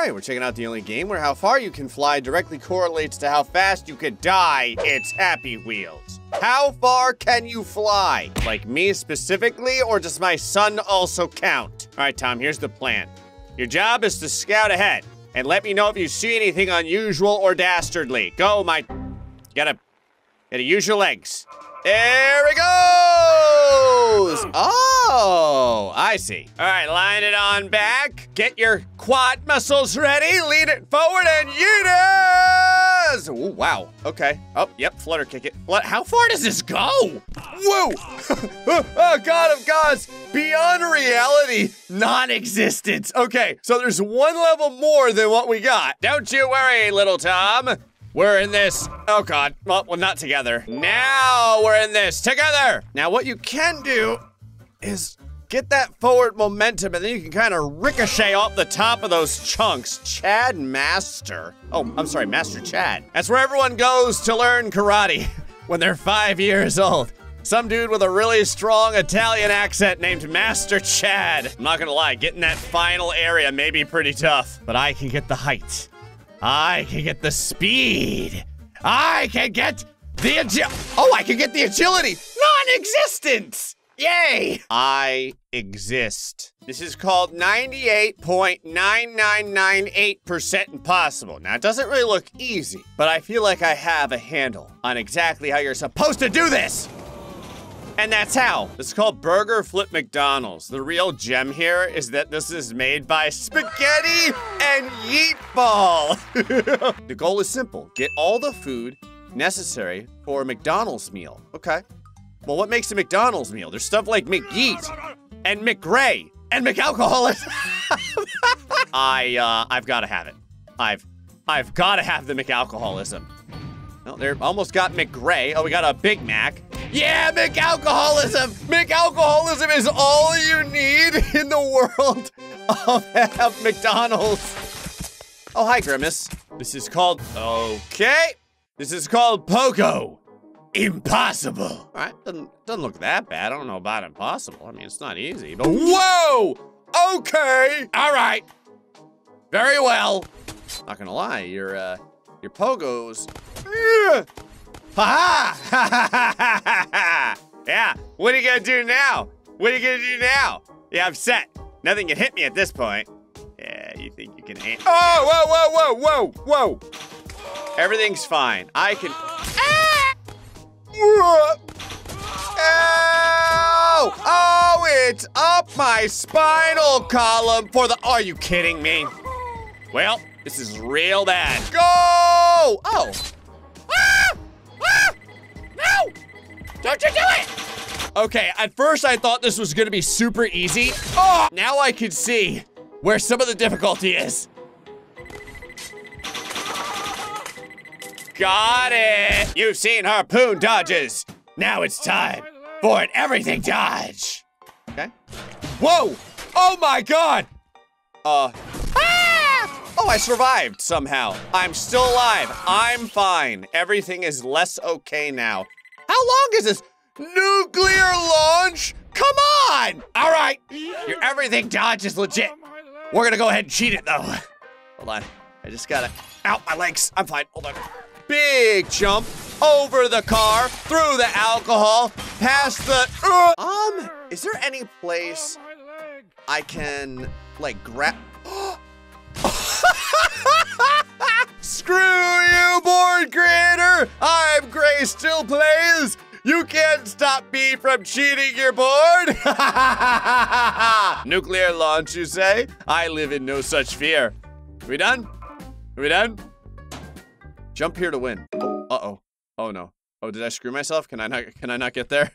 Alright, we're checking out the only game where how far you can fly directly correlates to how fast you could die. It's Happy Wheels. How far can you fly? Like me specifically, or does my son also count? Alright, Tom, here's the plan. Your job is to scout ahead and let me know if you see anything unusual or dastardly. Go, my... Gotta use your legs. There it goes! Oh, I see. All right, line it on back. Get your quad muscles ready. Lean it forward and yeet it! Ooh, wow, okay. Oh, yep, flutter kick it. What? How far does this go? Whoa! Oh, God of gods! Beyond reality, non-existence. Okay, so there's one level more than what we got. Don't you worry, little Tom. We're in this, oh God, well, not together. Now we're in this, together! Now what you can do is get that forward momentum and then you can kind of ricochet off the top of those chunks. Chad Master, oh, I'm sorry, Master Chad. That's where everyone goes to learn karate when they're 5 years old. Some dude with a really strong Italian accent named Master Chad. I'm not gonna lie, getting that final area may be pretty tough, but I can get the height. I can get the speed. I can get the agility. Non-existence. Yay. I exist. This is called 98.9998% impossible. Now, it doesn't really look easy, but I feel like I have a handle on exactly how you're supposed to do this. And that's how. This is called Burger Flip McDonald's. The real gem here is that this is made by spaghetti and yeet ball. The goal is simple. Get all the food necessary for a McDonald's meal. Okay. Well, what makes a McDonald's meal? There's stuff like McYeet and McGray and McAlcoholic. I've got to have it. I've got to have the McAlcoholism. Oh, they almost got McGray. Oh, we got a Big Mac. Yeah, McAlcoholism! McAlcoholism is all you need in the world of McDonald's. Oh, hi, Grimace. This is called, okay. This is called Pogo Impossible. All right, doesn't look that bad. I don't know about impossible. I mean, it's not easy, but whoa! Okay, all right. Very well. Not gonna lie, your Pogos, ha ha! Yeah, what are you gonna do now? What are you gonna do now? Yeah, I'm set. Nothing can hit me at this point. Yeah, you think you can aim? Oh, whoa, whoa, whoa, whoa, whoa! Everything's fine. I can. Ah! Ow! Oh, it's up my spinal column for the. Are you kidding me? Well, this is real bad. Go! Oh. Ah! Ah! No! Don't you do it! Okay, at first I thought this was gonna be super easy. Oh! Now I can see where some of the difficulty is. Got it! You've seen harpoon dodges. Now it's time for an everything dodge. Okay. Whoa! Oh my God! Oh, I survived somehow. I'm still alive. I'm fine. Everything is less okay now. How long is this? Nuclear launch? Come on! All right, your everything dodge is legit. We're gonna go ahead and cheat it though. Hold on, I just gotta, ow, my legs, I'm fine, hold on. Big jump, over the car, through the alcohol, past the, is there any place I can like grab? Screw you, board creator! I'm Gray Still Plays! You can't stop me from cheating your board! Nuclear launch, you say? I live in no such fear. We done? We done? Jump here to win. Oh, uh-oh. Oh no. Oh, did I screw myself? Can I not get there?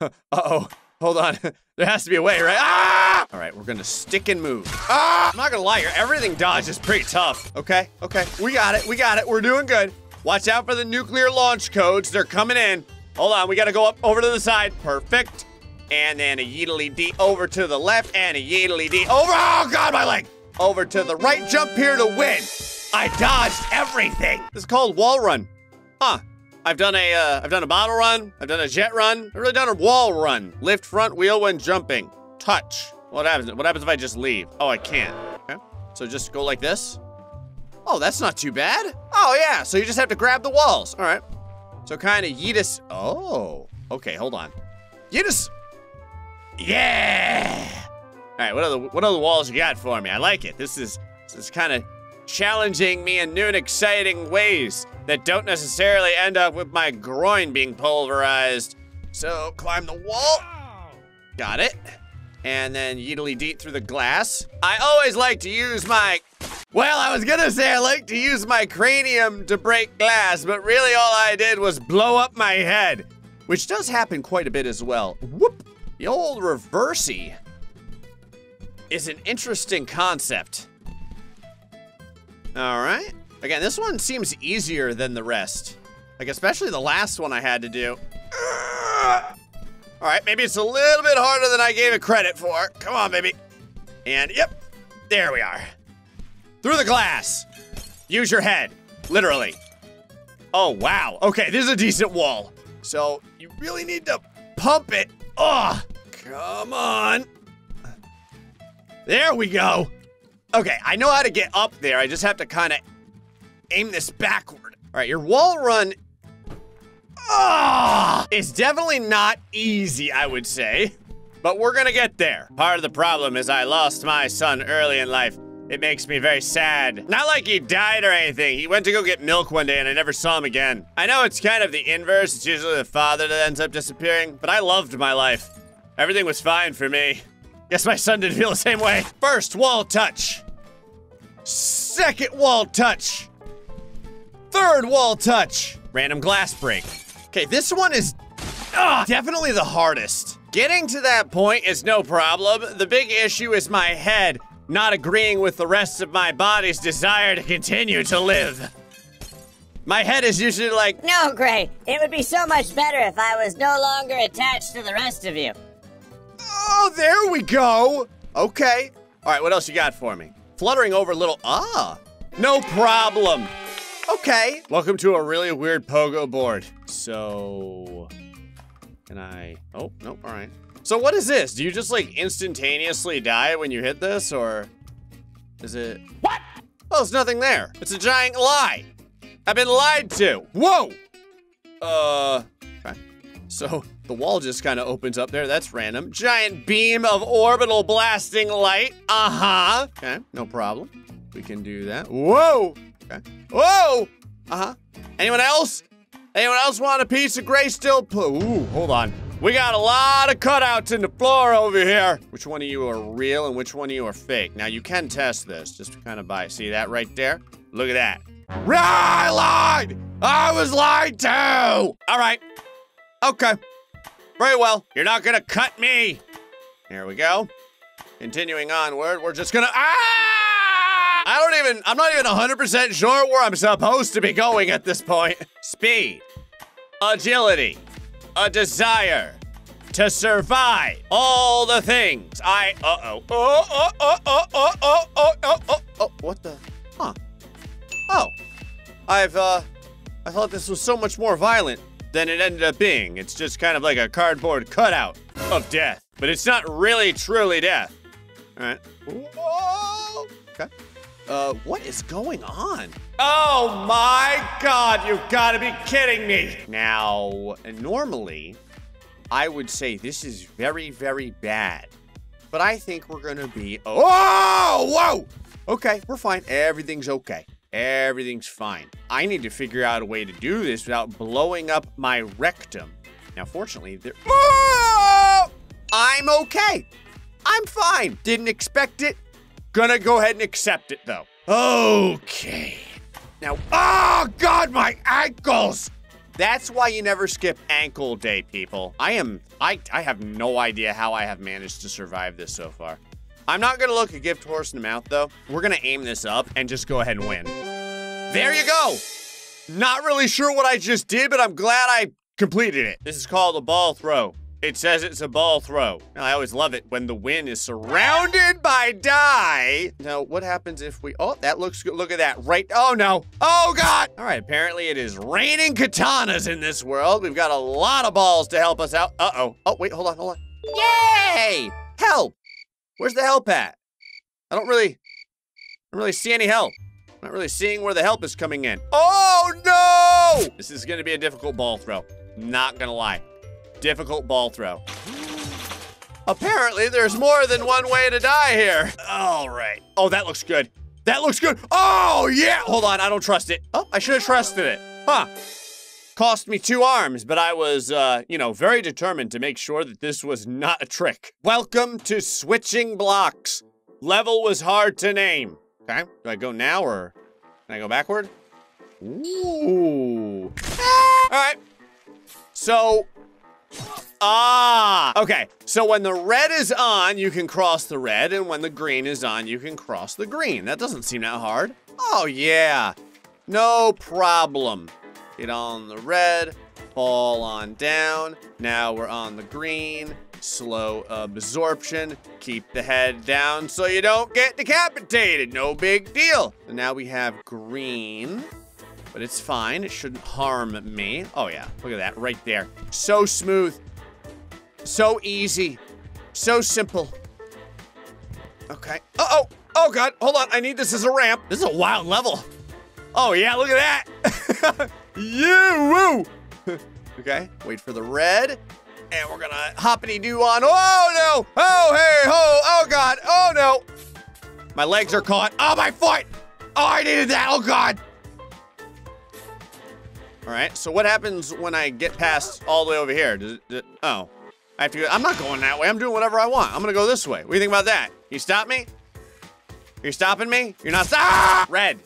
Uh-oh. Hold on, there has to be a way, right? Ah! All right, we're gonna stick and move. Ah! I'm not gonna lie, your everything dodge is pretty tough. Okay, okay, we got it, we're doing good. Watch out for the nuclear launch codes, they're coming in. Hold on, we gotta go up over to the side, perfect. And then a yeetily D over to the left, and a yeetily D over, oh God, my leg! Over to the right, jump here to win. I dodged everything. This is called wall run, huh? I've done a bottle run, I've done a jet run, I've really done a wall run. Lift front wheel when jumping, touch. What happens if I just leave? Oh, I can't, okay. So just go like this. Oh, that's not too bad. Oh yeah, so you just have to grab the walls. All right. So kind of yeet us. Oh, okay, hold on. Yeet us. Yeah. All right, what other walls you got for me? I like it. This is kind of challenging me in new and exciting ways that don't necessarily end up with my groin being pulverized. So climb the wall. Got it. And then yeetily deet through the glass. I always like to use my, well, I was gonna say I like to use my cranium to break glass, but really all I did was blow up my head, which does happen quite a bit as well. Whoop, the old reversey is an interesting concept. All right, again, this one seems easier than the rest. Like especially the last one I had to do. All right, maybe it's a little bit harder than I gave it credit for. Come on, baby. And yep, there we are. Through the glass. Use your head, literally. Oh, wow. Okay, this is a decent wall. So you really need to pump it. Oh, come on. There we go. Okay, I know how to get up there. I just have to kind of aim this backward. All right, your wall run. Oh, it's definitely not easy, I would say, but we're gonna get there. Part of the problem is I lost my son early in life. It makes me very sad. Not like he died or anything. He went to go get milk one day and I never saw him again. I know it's kind of the inverse. It's usually the father that ends up disappearing, but I loved my life. Everything was fine for me. Guess my son didn't feel the same way. First wall touch. Second wall touch. Third wall touch. Random glass break. Okay, this one is definitely the hardest. Getting to that point is no problem. The big issue is my head not agreeing with the rest of my body's desire to continue to live. My head is usually like, no, Gray, it would be so much better if I was no longer attached to the rest of you. Oh, there we go. Okay. All right, what else you got for me? Fluttering over little, no problem. Okay. Welcome to a really weird pogo board. So, can I, oh, nope, all right. So what is this? Do you just like instantaneously die when you hit this or is it? What? Oh, there's nothing there. It's a giant lie. I've been lied to. Whoa. Okay. So the wall just kind of opens up there. That's random. Giant beam of orbital blasting light. Uh-huh. Okay, no problem. We can do that. Whoa. Okay. Whoa! Uh-huh. Anyone else? Anyone else want a piece of Gray Still Plays? Ooh, hold on. We got a lot of cutouts in the floor over here. Which one of you are real and which one of you are fake? Now you can test this, just to kind of buy it. See that right there? Look at that. I lied! I was lied to! All right. Okay. Very well. You're not gonna cut me. Here we go. Continuing onward, we're just gonna, I'm not even 100% sure where I'm supposed to be going at this point. Speed, agility, a desire to survive, all the things I, what the, huh? Oh, I thought this was so much more violent than it ended up being. It's just kind of like a cardboard cutout of death, but it's not really truly death. All right. Whoa. Okay. What is going on? Oh my God, you've got to be kidding me. Now, normally, I would say this is very, very bad, but I think we're going to be, oh, whoa. Okay, we're fine. Everything's okay. Everything's fine. I need to figure out a way to do this without blowing up my rectum. Now, fortunately, I'm okay. I'm fine. Didn't expect it. Gonna go ahead and accept it though. Okay. Now, oh God, my ankles! That's why you never skip ankle day, people. I have no idea how I have managed to survive this so far. I'm not gonna look a gift horse in the mouth though. We're gonna aim this up and just go ahead and win. There you go. Not really sure what I just did, but I'm glad I completed it. This is called a ball throw. It says it's a ball throw. Now, I always love it when the wind is surrounded by die. Now, what happens if we, oh, that looks good. Look at that, right? Oh no, oh God. All right, apparently it is raining katanas in this world. We've got a lot of balls to help us out. Uh-oh, oh wait, hold on. Yay, help. Where's the help at? I don't really, don't really see any help. I'm not really seeing where the help is coming in. Oh no! This is gonna be a difficult ball throw. Not gonna lie. Difficult ball throw. Apparently, there's more than one way to die here. All right. Oh, that looks good. That looks good. Oh, yeah. Hold on. I don't trust it. Oh, I should have trusted it. Huh. Cost me 2 arms, but I was, you know, very determined to make sure that this was not a trick. Welcome to Switching Blocks. Level was hard to name. Okay. Do I go now or can I go backward? Ooh. All right. So... Ah, okay. So when the red is on, you can cross the red, and when the green is on, you can cross the green. That doesn't seem that hard. Oh, yeah. No problem. Get on the red, fall on down. Now we're on the green. Slow absorption. Keep the head down so you don't get decapitated. No big deal. And now we have green. But it's fine, it shouldn't harm me. Oh yeah, look at that, right there. So smooth, so easy, so simple. Okay, uh-oh, oh God, hold on, I need this as a ramp. This is a wild level. Oh yeah, look at that. Yeah, woo. Okay, wait for the red, and we're gonna hoppity-doo on. Oh no, oh hey ho, oh God, oh no. My legs are caught, oh my foot. Oh, I needed that, oh God. All right, so what happens when I get past all the way over here? Oh, I have to go, I'm not going that way. I'm doing whatever I want. I'm gonna go this way. What do you think about that? You stop me? You're stopping me? You're not ah! Red,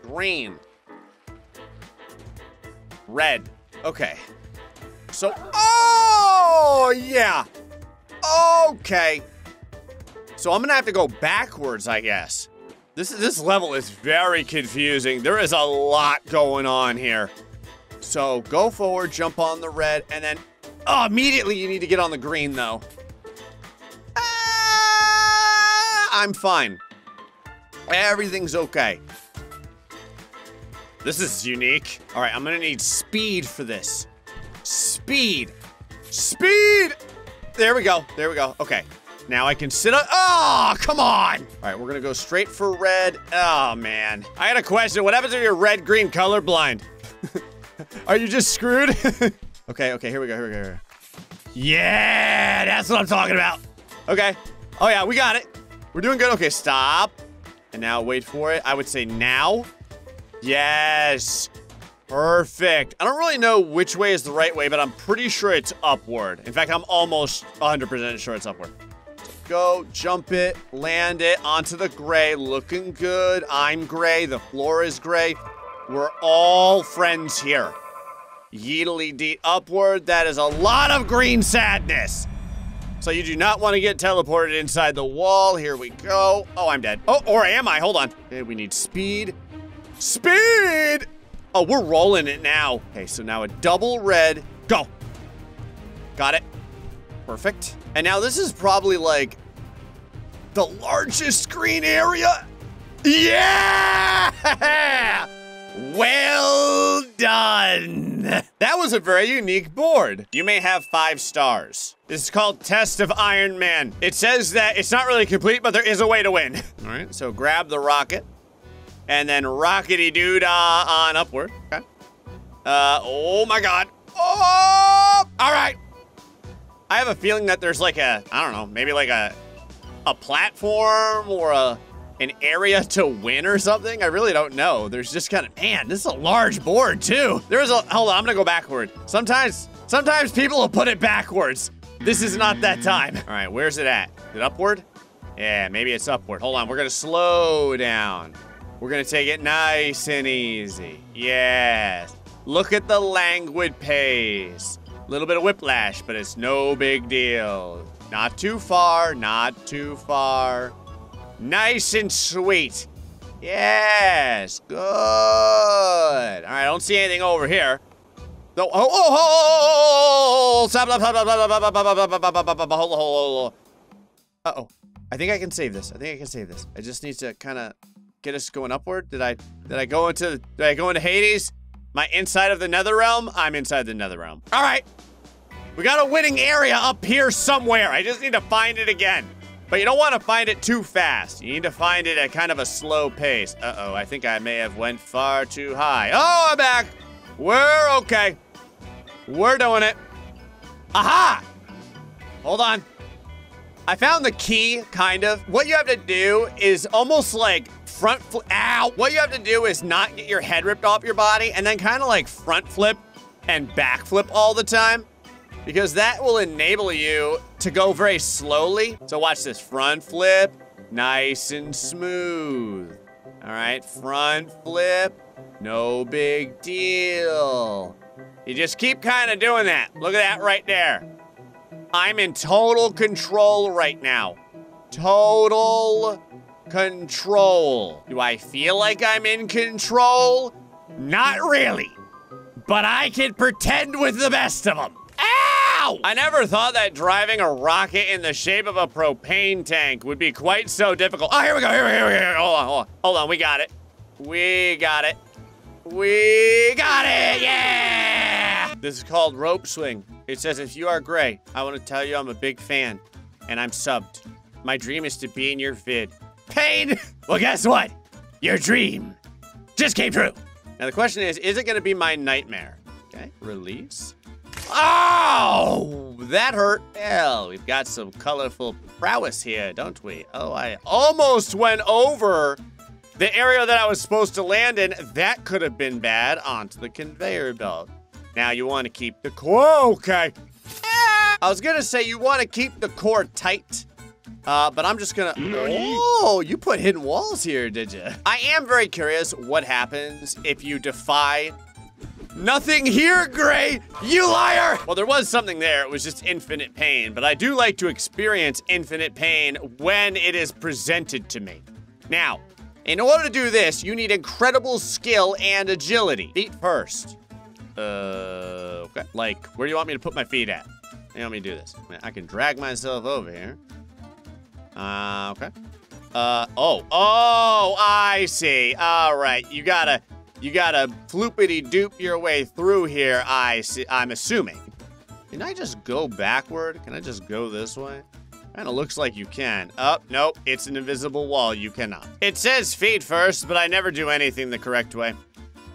green, red, okay. So, oh yeah, okay. So I'm gonna have to go backwards, I guess. This level is very confusing. There is a lot going on here. So go forward, jump on the red, and then oh, immediately you need to get on the green though. I'm fine. Everything's okay. This is unique. All right, I'm gonna need speed for this. Speed, speed. There we go, there we go, okay. Now I can sit up. Oh, come on. All right, we're gonna go straight for red. Oh, man. I had a question. What happens if you're red-green colorblind? Are you just screwed? Okay, okay, here we go, here we go, here we go. Yeah, that's what I'm talking about. Okay. Oh, yeah, we got it. We're doing good. Okay, stop. And now wait for it. I would say now. Yes. Perfect. I don't really know which way is the right way, but I'm pretty sure it's upward. In fact, I'm almost 100% sure it's upward. Go, jump it, land it onto the gray. Looking good. I'm gray. The floor is gray. We're all friends here. Yeetily-dee upward. That is a lot of green sadness. So you do not want to get teleported inside the wall. Here we go. Oh, I'm dead. Oh, or am I? Hold on. Okay, we need speed. Speed! Oh, we're rolling it now. Okay, so now a double red. Go. Got it. Perfect. And now this is probably like the largest screen area. Yeah! Well done. That was a very unique board. You may have 5 stars. This is called Test of Iron Man. It says that it's not really complete, but there is a way to win. All right, so grab the rocket and then rockety-doo-dah on upward. Okay. Oh my God. Oh! All right. I have a feeling that there's like a, I don't know, maybe like a platform or an area to win or something. I really don't know. There's just kind of, man, this is a large board too. Hold on, I'm gonna go backward. Sometimes people will put it backwards. This is not that time. All right, where's it at? Is it upward? Yeah, maybe it's upward. Hold on, we're gonna slow down. We're gonna take it nice and easy. Yes. Look at the languid pace. Little bit of whiplash, but it's no big deal. Not too far, not too far. Nice and sweet. Yes, good. All right, I don't see anything over here. No, oh, stop, stop, stop, stop, stop, hold. Uh-oh, I think I can save this. I think I can save this. I just need to kind of get us going upward. Did I go into Hades? My inside of the nether realm? I'm inside the nether realm. All right, we got a winning area up here somewhere. I just need to find it again. But you don't want to find it too fast. You need to find it at kind of a slow pace. Uh-oh, I think I may have went far too high. Oh, I'm back. We're okay. We're doing it. Aha! Hold on. I found the key, kind of. What you have to do is almost like front flip. Ow! What you have to do is not get your head ripped off your body and then kind of like front flip and back flip all the time, because that will enable you to go very slowly. So watch this, front flip, nice and smooth. All right, front flip, no big deal. You just keep kind of doing that. Look at that right there. I'm in total control right now. Total control. Do I feel like I'm in control? Not really, but I can pretend with the best of them. Ow! I never thought that driving a rocket in the shape of a propane tank would be quite so difficult. Oh, here we go, here we go. Hold on, we got it, yeah! This is called Rope Swing. It says, if you are Gray, I want to tell you I'm a big fan, and I'm subbed. My dream is to be in your vid. Pain! Well, guess what? Your dream just came true. Now the question is it gonna be my nightmare? Okay, release. Oh, that hurt. Hell, we've got some colorful prowess here, don't we? Oh, I almost went over the area that I was supposed to land in. That could have been bad. Onto the conveyor belt. Now you wanna keep the core, okay. I was gonna say you wanna keep the core tight, but I'm just gonna, oh, you put hidden walls here, did you? I am very curious what happens if you defy nothing here, Gray, you liar! Well, there was something there, it was just infinite pain, but I do like to experience infinite pain when it is presented to me. Now, in order to do this, you need incredible skill and agility. Feet first. Okay. Like, where do you want me to put my feet at? You want me to do this? I can drag myself over here. Okay. Oh, I see. All right, you gotta floopity-doop your way through here, I see, I'm assuming. Can I just go backward? Can I just go this way? Kinda looks like you can. Oh, nope, it's an invisible wall, you cannot. It says feet first, but I never do anything the correct way.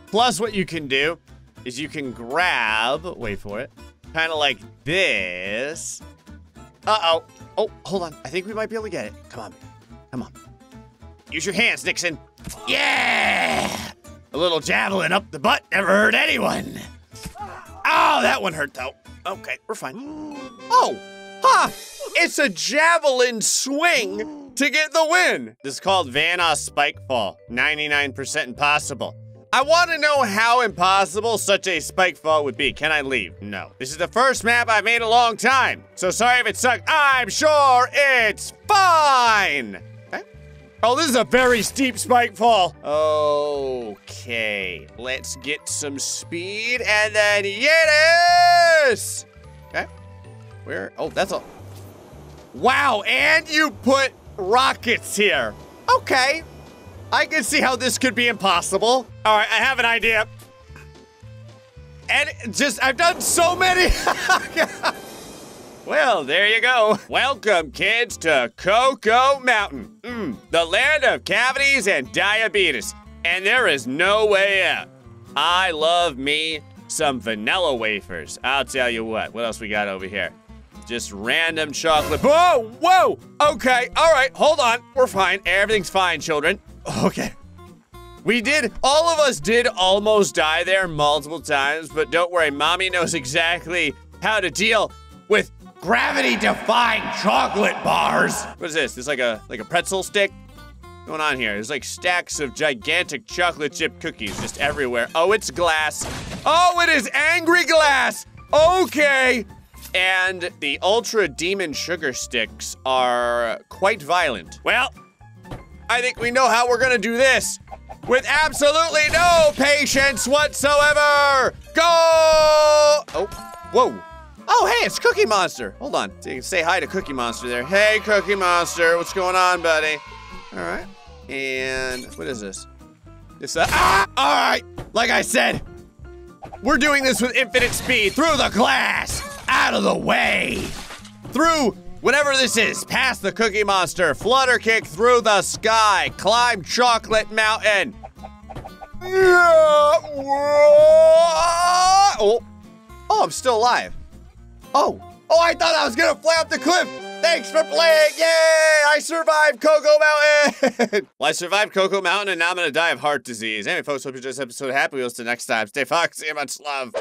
Plus, what you can do is you can grab, wait for it, kinda like this. Uh-oh, oh, hold on, I think we might be able to get it. Come on. Use your hands, Nixon. Yeah! A little javelin up the butt never hurt anyone. Oh, that one hurt though. Okay, we're fine. Oh, huh, it's a javelin swing to get the win. This is called Vanoss Spike Fall, 99% impossible. I wanna know how impossible such a spike fall would be. Can I leave? No. This is the first map I've made in a long time, so sorry if it sucked. I'm sure it's fine. Oh, this is a very steep spike fall. Okay, let's get some speed and then yes! Okay, where, oh, that's all. Wow, and you put rockets here. Okay, I can see how this could be impossible. All right, I have an idea. And just, I've done so many. Well, there you go. Welcome, kids, to Cocoa Mountain, the land of cavities and diabetes, and there is no way out. I love me some vanilla wafers. I'll tell you what else we got over here? Just random chocolate. Whoa, okay, all right, hold on, we're fine. Everything's fine, children. Okay. All of us did almost die there multiple times, but don't worry, Mommy knows exactly how to deal with gravity-defying chocolate bars. What is this? It's like a pretzel stick? What's going on here? There's like stacks of gigantic chocolate chip cookies just everywhere. Oh, it's glass. Oh, it is angry glass. Okay. And the ultra demon sugar sticks are quite violent. Well, I think we know how we're gonna do this with absolutely no patience whatsoever. Go! Oh, whoa. Oh, hey, it's Cookie Monster. Hold on, so you can say hi to Cookie Monster there. Hey, Cookie Monster, what's going on, buddy? All right, and what is this? All right, like I said, we're doing this with infinite speed. Through the glass, out of the way, through Whatever this is, pass the Cookie Monster, flutter kick through the sky, climb Chocolate Mountain. Oh, oh, I'm still alive. Oh, oh, I thought I was gonna fly up the cliff. Thanks for playing, yay! I survived Cocoa Mountain! Well, I survived Cocoa Mountain and now I'm gonna die of heart disease. Anyway, folks, hope you enjoyed this episode of Happy Wheels. Till next time, stay foxy and much love.